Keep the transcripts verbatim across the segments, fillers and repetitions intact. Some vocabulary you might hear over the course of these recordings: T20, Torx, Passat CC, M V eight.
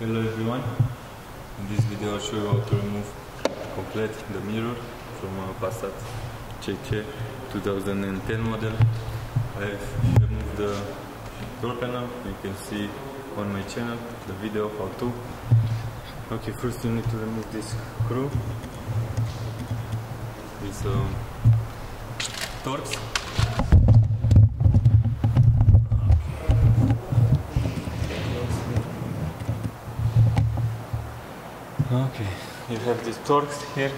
Hello everyone, in this video I'll show you how to remove complete the mirror from a Passat C C two thousand ten model. I've removed the door panel, you can see on my channel the video how to. Ok, first you need to remove this screw, this um, Torx. Okay, you have this Torx here.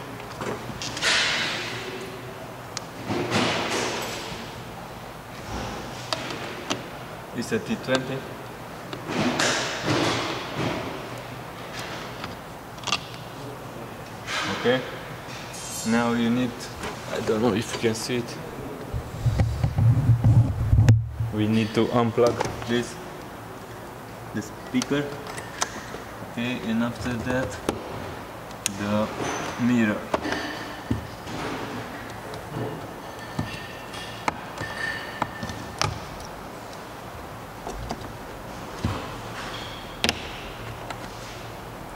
It's a T twenty. Okay. Now you need, I don't know if you can see it. We need to unplug this the speaker. Okay, and after that the mirror.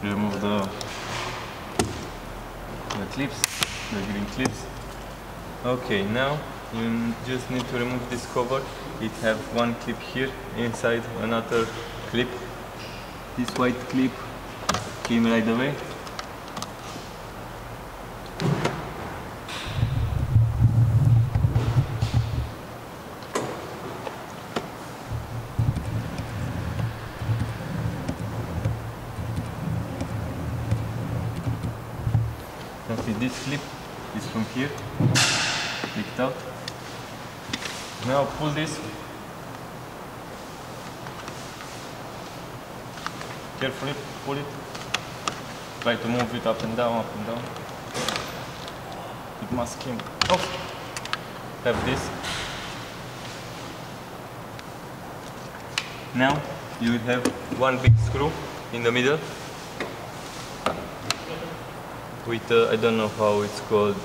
Remove the the clips, the green clips. Okay, now you just need to remove this cover. It have one clip here, inside another clip. This white clip came right away. Now see, this clip is from here, picked out. Now pull this carefully, pull it. Try to move it up and down, up and down. It must come off. Have this. Now you have one big screw in the middle. With uh, I don't know how it's called.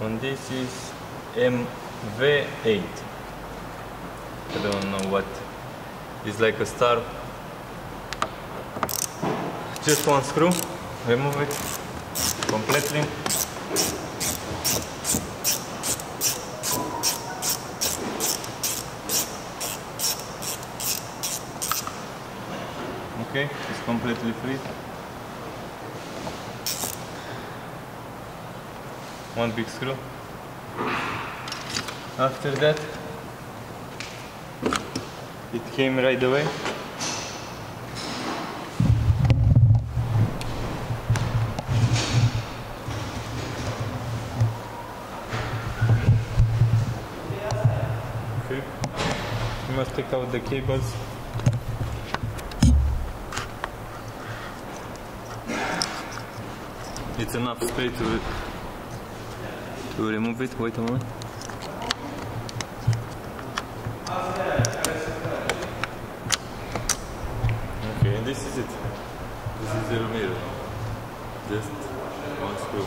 And this is M V eight. I don't know what. It's like a star. Just one screw. Remove it completely. Okay, it's completely free. One big screw. After that, it came right away. Okay. You must take out the cables. It's enough space to To remove it, wait a moment. Okay, and this is it. This is the mirror. Just one screw.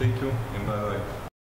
Thank you and bye bye.